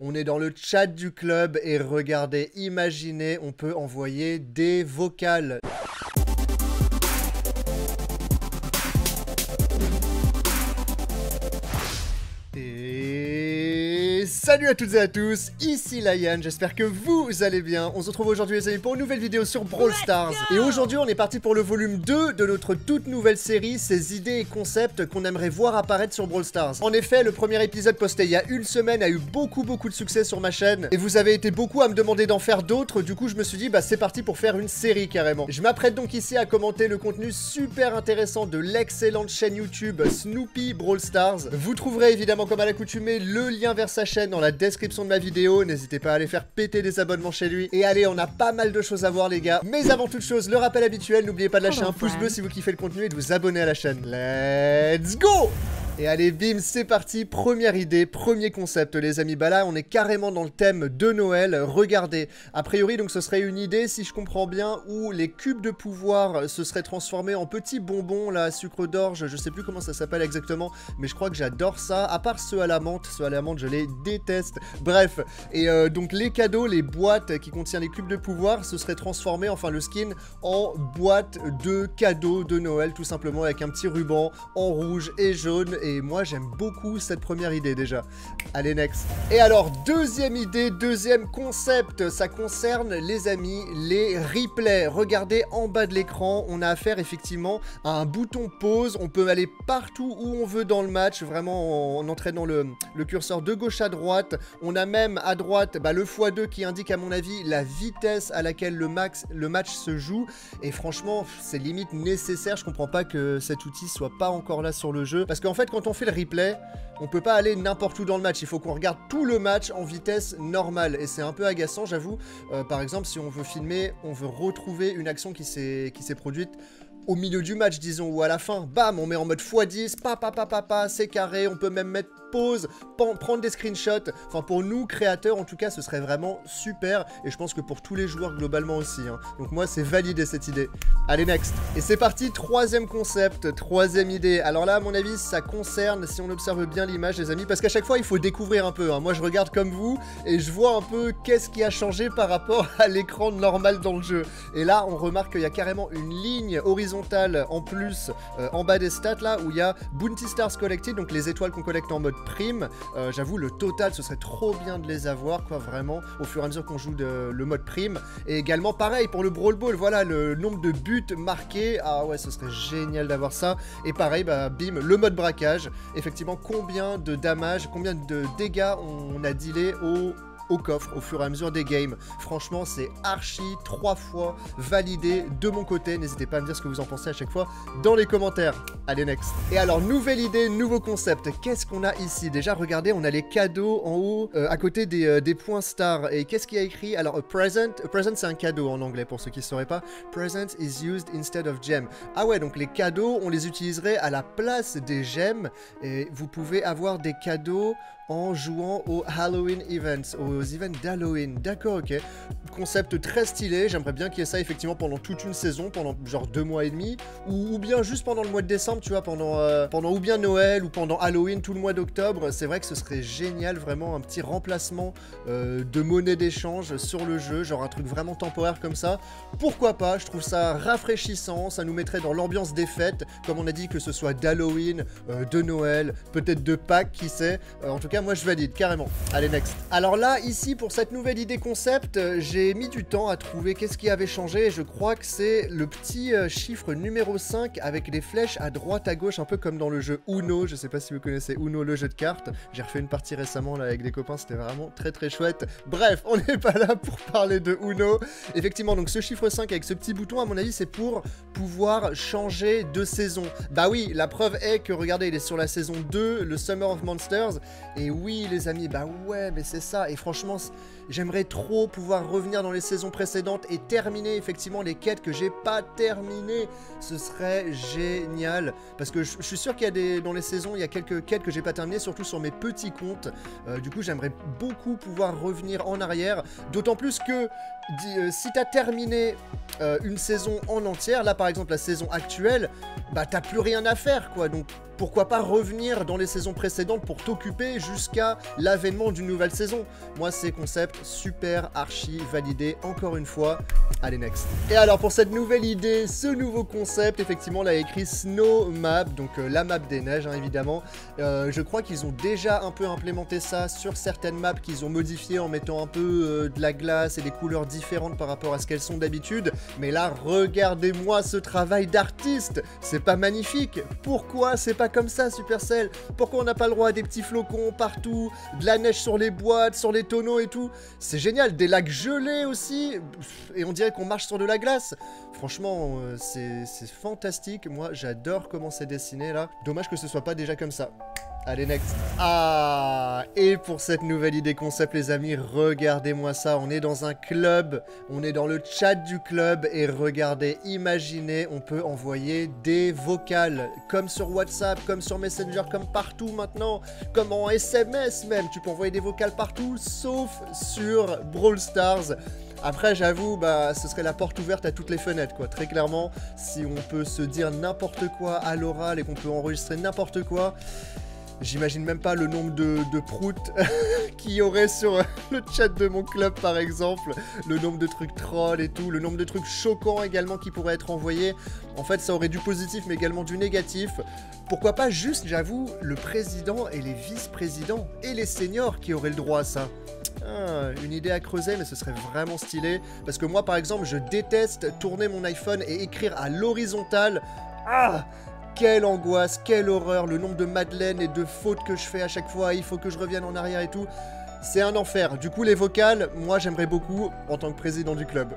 On est dans le chat du club et regardez, imaginez, on peut envoyer des vocales. Salut à toutes et à tous, ici Layan, j'espère que vous allez bien. On se retrouve aujourd'hui les amis pour une nouvelle vidéo sur Brawl Stars. Et aujourd'hui on est parti pour le volume 2 de notre toute nouvelle série, ces idées et concepts qu'on aimerait voir apparaître sur Brawl Stars. En effet, le premier épisode posté il y a une semaine a eu beaucoup de succès sur ma chaîne. Et vous avez été beaucoup à me demander d'en faire d'autres, du coup je me suis dit bah c'est parti pour faire une série carrément. Je m'apprête donc ici à commenter le contenu super intéressant de l'excellente chaîne YouTube Snoopy Brawl Stars. Vous trouverez évidemment comme à l'accoutumée le lien vers sa chaîne dans la description de la vidéo, n'hésitez pas à aller faire péter des abonnements chez lui. Et allez, on a pas mal de choses à voir les gars. Mais avant toute chose, le rappel habituel, n'oubliez pas de lâcher un pouce bleu si vous kiffez le contenu et de vous abonner à la chaîne. Let's go! Et allez bim, c'est parti, première idée, premier concept les amis, bah là on est carrément dans le thème de Noël, regardez, a priori donc ce serait une idée si je comprends bien où les cubes de pouvoir se seraient transformés en petits bonbons là, sucre d'orge, je sais plus comment ça s'appelle exactement, mais je crois que j'adore ça, à part ceux à la menthe je les déteste, bref, et donc les cadeaux, les boîtes qui contiennent les cubes de pouvoir se seraient transformés, enfin le skin, en boîte de cadeaux de Noël tout simplement avec un petit ruban en rouge et jaune. Et moi j'aime beaucoup cette première idée déjà. Allez next. Et alors deuxième idée, deuxième concept, ça concerne les amis, les replays. Regardez en bas de l'écran, on a affaire effectivement à un bouton pause. On peut aller partout où on veut dans le match, vraiment en entraînant le curseur de gauche à droite. On a même à droite bah, le x2 qui indique à mon avis la vitesse à laquelle le match se joue. Et franchement c'est limite nécessaire, je comprends pas que cet outil soit pas encore là sur le jeu. Parce qu'en fait quand on fait le replay, on peut pas aller n'importe où dans le match, il faut qu'on regarde tout le match en vitesse normale et c'est un peu agaçant j'avoue, par exemple si on veut filmer, on veut retrouver une action qui s'est produite au milieu du match disons ou à la fin, bam on met en mode x10, c'est carré, on peut même mettre pause, prendre des screenshots, enfin pour nous créateurs en tout cas ce serait vraiment super et je pense que pour tous les joueurs globalement aussi hein. Donc moi c'est validé cette idée. Allez next. Et c'est parti, troisième concept, troisième idée. Alors là à mon avis ça concerne, si on observe bien l'image les amis, parce qu'à chaque fois il faut découvrir un peu hein. Moi je regarde comme vous et je vois un peu qu'est-ce qui a changé par rapport à l'écran normal dans le jeu. Et là on remarque qu'il y a carrément une ligne horizontale en plus en bas des stats là où il y a Bounty Stars Collected, donc les étoiles qu'on collecte en mode prime, j'avoue le total ce serait trop bien de les avoir quoi vraiment au fur et à mesure qu'on joue le mode prime. Et également pareil pour le Brawl Ball, voilà le nombre de buts marqués, ah ouais ce serait génial d'avoir ça. Et pareil bah bim le mode braquage, effectivement combien de damage, combien de dégâts on a dealé au coffre au fur et à mesure des games. Franchement c'est archi 3 fois validé de mon côté, n'hésitez pas à me dire ce que vous en pensez à chaque fois dans les commentaires. Allez next. Et alors nouvelle idée, nouveau concept, qu'est-ce qu'on a ici? Déjà regardez on a les cadeaux en haut à côté des points stars et qu'est-ce qu'il y a écrit? Alors a present c'est un cadeau en anglais pour ceux qui ne sauraient pas, present is used instead of gem. Ah ouais donc les cadeaux on les utiliserait à la place des gemmes et vous pouvez avoir des cadeaux en jouant aux Halloween events, aux events d'Halloween, d'accord ok. Concept très stylé, j'aimerais bien qu'il y ait ça effectivement pendant toute une saison, pendant genre 2 mois et demi, ou bien juste pendant le mois de décembre, tu vois, pendant ou bien Noël, ou pendant Halloween, tout le mois d'octobre, c'est vrai que ce serait génial, vraiment un petit remplacement de monnaie d'échange sur le jeu, genre un truc vraiment temporaire comme ça, pourquoi pas, je trouve ça rafraîchissant, ça nous mettrait dans l'ambiance des fêtes, comme on a dit que ce soit d'Halloween, de Noël, peut-être de Pâques, qui sait, en tout cas moi je valide carrément. Allez next. Alors là ici pour cette nouvelle idée concept j'ai mis du temps à trouver qu'est-ce qui avait changé et je crois que c'est le petit chiffre numéro 5 avec les flèches à droite à gauche un peu comme dans le jeu Uno, je sais pas si vous connaissez Uno le jeu de cartes, j'ai refait une partie récemment là avec des copains, c'était vraiment très chouette. Bref on n'est pas là pour parler de Uno, effectivement donc ce chiffre 5 avec ce petit bouton à mon avis c'est pour pouvoir changer de saison, bah oui la preuve est que regardez il est sur la saison 2 le Summer of Monsters et et oui les amis, bah ouais mais c'est ça. Et franchement j'aimerais trop pouvoir revenir dans les saisons précédentes et terminer effectivement les quêtes que j'ai pas terminées. Ce serait génial. Parce que je suis sûr qu'il y a dans les saisons il y a quelques quêtes que j'ai pas terminées, surtout sur mes petits comptes. Du coup j'aimerais beaucoup pouvoir revenir en arrière. D'autant plus que si t'as terminé une saison en entière, là par exemple la saison actuelle, bah t'as plus rien à faire quoi, donc pourquoi pas revenir dans les saisons précédentes pour t'occuper jusqu'à l'avènement d'une nouvelle saison. Moi c'est concept super archi validé encore une fois. Allez next. Et alors pour cette nouvelle idée, ce nouveau concept, effectivement là écrit Snow Map, donc la map des neiges hein, évidemment. Je crois qu'ils ont déjà un peu implémenté ça sur certaines maps qu'ils ont modifiées en mettant un peu de la glace et des couleurs différentes par rapport à ce qu'elles sont d'habitude. Mais là regardez-moi ce travail d'artiste, c'est pas magnifique? Pourquoi c'est pas comme ça Supercell? Pourquoi on n'a pas le droit à des petits flocons partout, de la neige sur les boîtes, sur les tonneaux et tout? C'est génial, des lacs gelés aussi, et on dirait qu'on marche sur de la glace. Franchement, c'est fantastique, moi j'adore comment c'est dessiné là. Dommage que ce soit pas déjà comme ça. Allez next. Ah, et pour cette nouvelle idée concept les amis, regardez-moi ça, on est dans un club, on est dans le chat du club et regardez, imaginez, on peut envoyer des vocales comme sur WhatsApp, comme sur Messenger, comme partout maintenant, comme en SMS même, tu peux envoyer des vocales partout sauf sur Brawl Stars. Après j'avoue, bah, ce serait la porte ouverte à toutes les fenêtres quoi, très clairement, si on peut se dire n'importe quoi à l'oral et qu'on peut enregistrer n'importe quoi. J'imagine même pas le nombre de proutes qu'il y aurait sur le chat de mon club par exemple, le nombre de trucs trolls et tout, le nombre de trucs choquants également qui pourraient être envoyés. En fait ça aurait du positif mais également du négatif. Pourquoi pas juste, j'avoue, le président et les vice-présidents et les seniors qui auraient le droit à ça. Ah, une idée à creuser mais ce serait vraiment stylé. Parce que moi par exemple je déteste tourner mon iPhone et écrire à l'horizontale. Ah, quelle angoisse, quelle horreur, le nombre de madeleines et de fautes que je fais à chaque fois, il faut que je revienne en arrière et tout, c'est un enfer. Du coup les vocales, moi j'aimerais beaucoup en tant que président du club.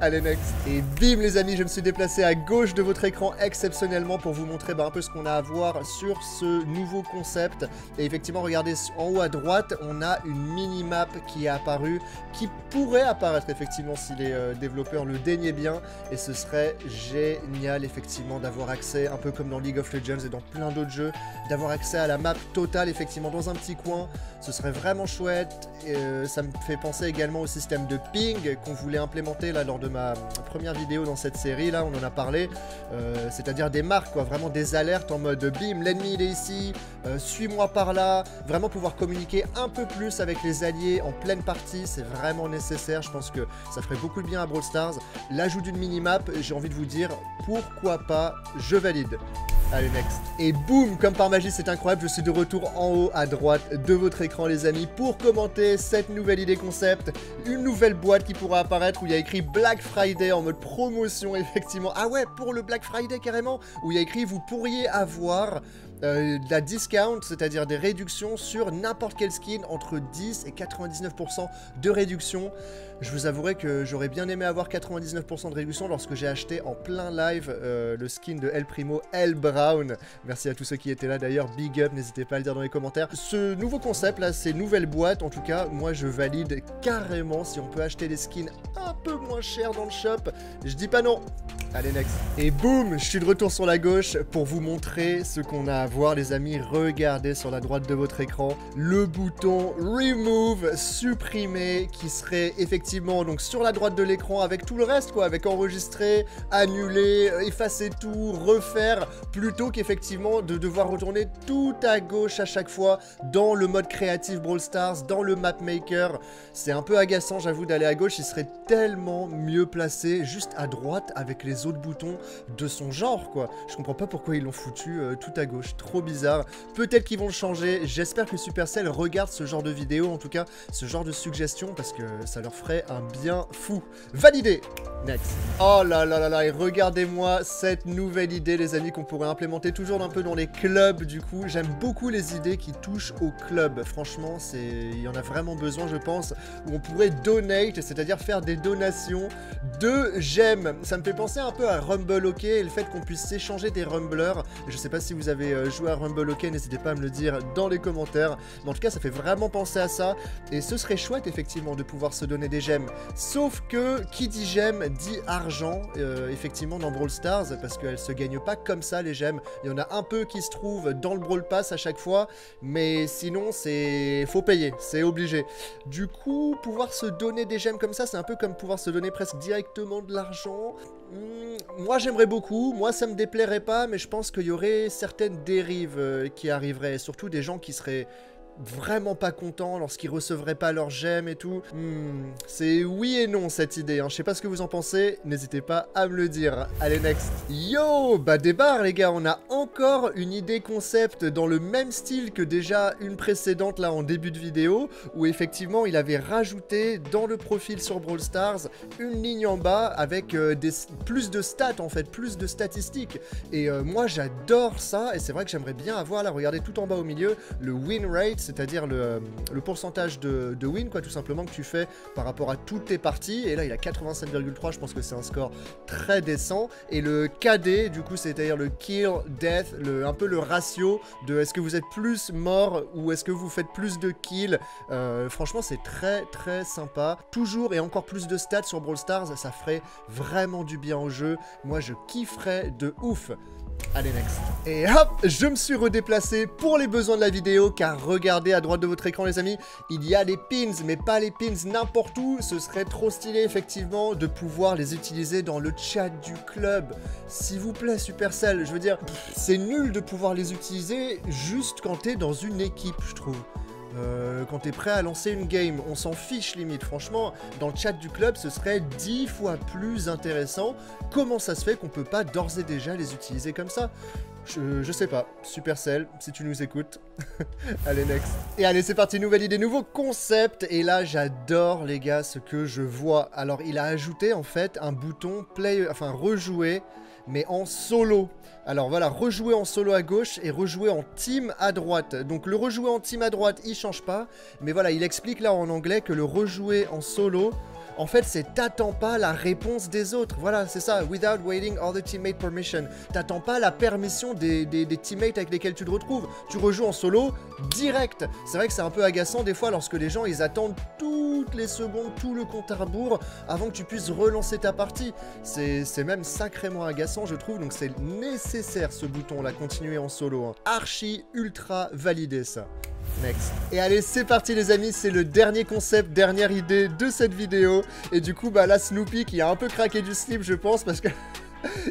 Allez next. Et bim les amis, je me suis déplacé à gauche de votre écran exceptionnellement pour vous montrer bah, un peu ce qu'on a à voir sur ce nouveau concept. Et effectivement regardez en haut à droite, on a une mini-map qui est apparue, qui pourrait apparaître effectivement si les développeurs le daignaient bien. Et ce serait génial effectivement d'avoir accès, un peu comme dans League of Legends et dans plein d'autres jeux, d'avoir accès à la map totale effectivement dans un petit coin. Ce serait vraiment chouette, ça me fait penser également au système de ping qu'on voulait implémenter là lors de ma première vidéo dans cette série là, on en a parlé, c'est-à-dire des marques quoi, vraiment des alertes en mode bim l'ennemi il est ici, suis-moi par là, vraiment pouvoir communiquer un peu plus avec les alliés en pleine partie, c'est vraiment nécessaire, je pense que ça ferait beaucoup de bien à Brawl Stars. L'ajout d'une mini-map, j'ai envie de vous dire pourquoi pas, je valide. Allez next. Et boum, comme par magie c'est incroyable, je suis de retour en haut à droite de votre écran les amis pour commenter cette nouvelle idée concept, une nouvelle boîte qui pourra apparaître où il y a écrit Black Friday en mode promotion effectivement. Ah ouais, pour le Black Friday carrément, où il y a écrit vous pourriez avoir de la discount, c'est-à-dire des réductions sur n'importe quel skin, entre 10 et 99% de réduction. Je vous avouerai que j'aurais bien aimé avoir 99% de réduction lorsque j'ai acheté en plein live le skin de El Primo El Brown. Merci à tous ceux qui étaient là d'ailleurs, big up, n'hésitez pas à le dire dans les commentaires. Ce nouveau concept là, ces nouvelles boîtes, en tout cas, moi je valide carrément. Si on peut acheter des skins un peu moins chers dans le shop, je dis pas non. Allez next. Et boum, je suis de retour sur la gauche pour vous montrer ce qu'on a à voir les amis. Regardez sur la droite de votre écran le bouton remove, supprimer, qui serait effectivement donc sur la droite de l'écran avec tout le reste quoi, avec enregistrer, annuler, effacer tout, refaire, plutôt qu'effectivement de devoir retourner tout à gauche à chaque fois dans le mode créatif Brawl Stars, dans le map maker. C'est un peu agaçant j'avoue d'aller à gauche, il serait tellement mieux placé juste à droite avec les autres boutons de son genre quoi. Je comprends pas pourquoi ils l'ont foutu tout à gauche, trop bizarre. Peut-être qu'ils vont le changer, j'espère que Supercell regarde ce genre de vidéo, en tout cas ce genre de suggestions, parce que ça leur ferait un bien fou. Validé. Next. Oh là là là là, et regardez-moi cette nouvelle idée les amis qu'on pourrait implémenter toujours un peu dans les clubs du coup. J'aime beaucoup les idées qui touchent au club, franchement c'est, il y en a vraiment besoin je pense, où on pourrait donate, c'est-à-dire faire des donations de j'aime. Ça me fait penser un peu à Rumble OK et le fait qu'on puisse s'échanger des Rumblers. Je sais pas si vous avez joué à Rumble OK, n'hésitez pas à me le dire dans les commentaires. Mais en tout cas, ça fait vraiment penser à ça. Et ce serait chouette, effectivement, de pouvoir se donner des gemmes. Sauf que, qui dit gemmes, dit argent, effectivement, dans Brawl Stars. Parce qu'elles se gagnent pas comme ça, les gemmes. Il y en a un peu qui se trouvent dans le Brawl Pass à chaque fois. Mais sinon, c'est faut payer, c'est obligé. Du coup, pouvoir se donner des gemmes comme ça, c'est un peu comme pouvoir se donner presque directement de l'argent. Moi j'aimerais beaucoup, moi ça me déplairait pas, mais je pense qu'il y aurait certaines dérives qui arriveraient, surtout des gens qui seraient vraiment pas contents lorsqu'ils recevraient pas leur j'aime et tout. C'est oui et non cette idée, hein. Je sais pas ce que vous en pensez, n'hésitez pas à me le dire. Allez, next. Yo, bah débarre les gars, on a encore une idée concept dans le même style que déjà une précédente là en début de vidéo, où effectivement il avait rajouté dans le profil sur Brawl Stars une ligne en bas avec plus de stats en fait, plus de statistiques. Et moi j'adore ça, et c'est vrai que j'aimerais bien avoir là, regardez tout en bas au milieu, le win rate, c'est-à-dire le pourcentage de win, quoi, tout simplement, que tu fais par rapport à toutes tes parties. Et là, il a 87,3, je pense que c'est un score très décent. Et le KD, du coup, c'est-à-dire le kill, death, un peu le ratio de est-ce que vous êtes plus mort ou est-ce que vous faites plus de kills. Franchement, c'est très, très sympa. Toujours et encore plus de stats sur Brawl Stars, ça ferait vraiment du bien au jeu. Moi, je kifferais de ouf. Allez, next. Et hop, je me suis redéplacé pour les besoins de la vidéo, car regardez à droite de votre écran les amis, il y a les pins, mais pas les pins n'importe où. Ce serait trop stylé effectivement de pouvoir les utiliser dans le chat du club. S'il vous plaît Supercell, je veux dire, c'est nul de pouvoir les utiliser juste quand t'es dans une équipe, je trouve. Quand t'es prêt à lancer une game, on s'en fiche limite, franchement, dans le chat du club, ce serait 10 fois plus intéressant. Comment ça se fait qu'on peut pas d'ores et déjà les utiliser comme ça? Je sais pas, Supercell, si tu nous écoutes. Allez, next. Et allez, c'est parti, nouvelle idée, nouveau concept. Et là, j'adore les gars, ce que je vois. Alors, il a ajouté en fait un bouton play, enfin rejouer, mais en solo. Alors voilà, rejouer en solo à gauche et rejouer en team à droite. Donc le rejouer en team à droite, il change pas. Mais voilà, il explique là en anglais que le rejouer en solo, en fait, c'est t'attends pas la réponse des autres. Voilà, c'est ça, without waiting other teammate permission. T'attends pas la permission des teammates avec lesquels tu te retrouves. Tu rejoues en solo direct. C'est vrai que c'est un peu agaçant des fois lorsque les gens, ils attendent toutes les secondes, tout le compte à rebours avant que tu puisses relancer ta partie. C'est même sacrément agaçant, je trouve. Donc c'est nécessaire ce bouton là, continuer en solo, hein. Archi ultra validé ça. Next. Et allez, c'est parti les amis, c'est le dernier concept, dernière idée de cette vidéo. Et du coup, bah là, Snoopy qui a un peu craqué du slip, je pense, parce que...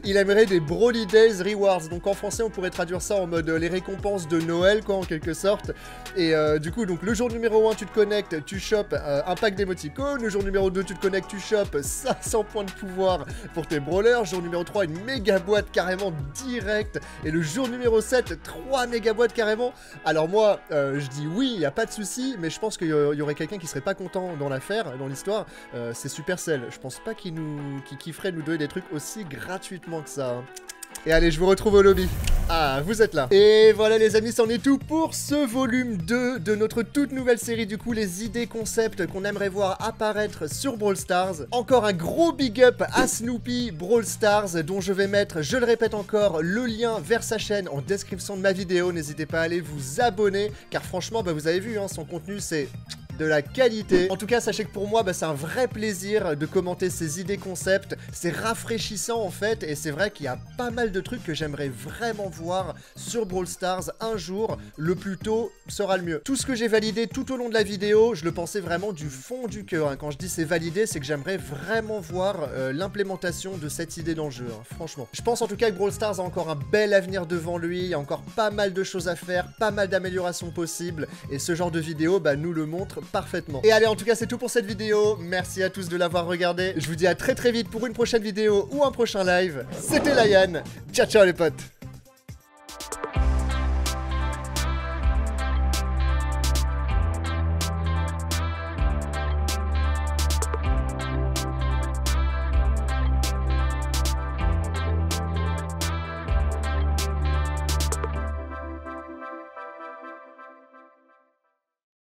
il aimerait des Broly Days Rewards. Donc en français on pourrait traduire ça en mode les récompenses de Noël, quoi, en quelque sorte. Et du coup, donc le jour numéro 1 tu te connectes, tu chopes un pack d'émoticônes. Le jour numéro 2 tu te connectes, tu chopes 500 points de pouvoir pour tes brawlers. Jour numéro 3, une méga boîte carrément direct. Et le jour numéro 7, 3 méga boîtes carrément. Alors moi je dis oui, il y a pas de souci, mais je pense qu'il y aurait quelqu'un qui serait pas content dans l'affaire, dans l'histoire. C'est Supercell, je pense pas qu'il kifferait nous donner des trucs aussi gratuits que ça. Et allez, je vous retrouve au lobby. Ah, vous êtes là. Et voilà les amis, c'en est tout pour ce volume 2 de notre toute nouvelle série, du coup, les idées concepts qu'on aimerait voir apparaître sur Brawl Stars. Encore un gros big up à Snoopy Brawl Stars, dont je vais mettre, je le répète encore, le lien vers sa chaîne en description de ma vidéo. N'hésitez pas à aller vous abonner, car franchement, bah, vous avez vu, hein, son contenu, c'est... de la qualité. En tout cas, sachez que pour moi, bah, c'est un vrai plaisir de commenter ces idées concepts. C'est rafraîchissant en fait, et c'est vrai qu'il y a pas mal de trucs que j'aimerais vraiment voir sur Brawl Stars un jour. Le plus tôt sera le mieux. Tout ce que j'ai validé tout au long de la vidéo, je le pensais vraiment du fond du cœur, hein. Quand je dis c'est validé, c'est que j'aimerais vraiment voir l'implémentation de cette idée dans le jeu, hein, franchement. Je pense en tout cas que Brawl Stars a encore un bel avenir devant lui. Il y a encore pas mal de choses à faire, pas mal d'améliorations possibles, et ce genre de vidéo, bah, nous le montre parfaitement. Et allez, en tout cas c'est tout pour cette vidéo, merci à tous de l'avoir regardé, je vous dis à très très vite pour une prochaine vidéo ou un prochain live, c'était Layan, ciao ciao les potes.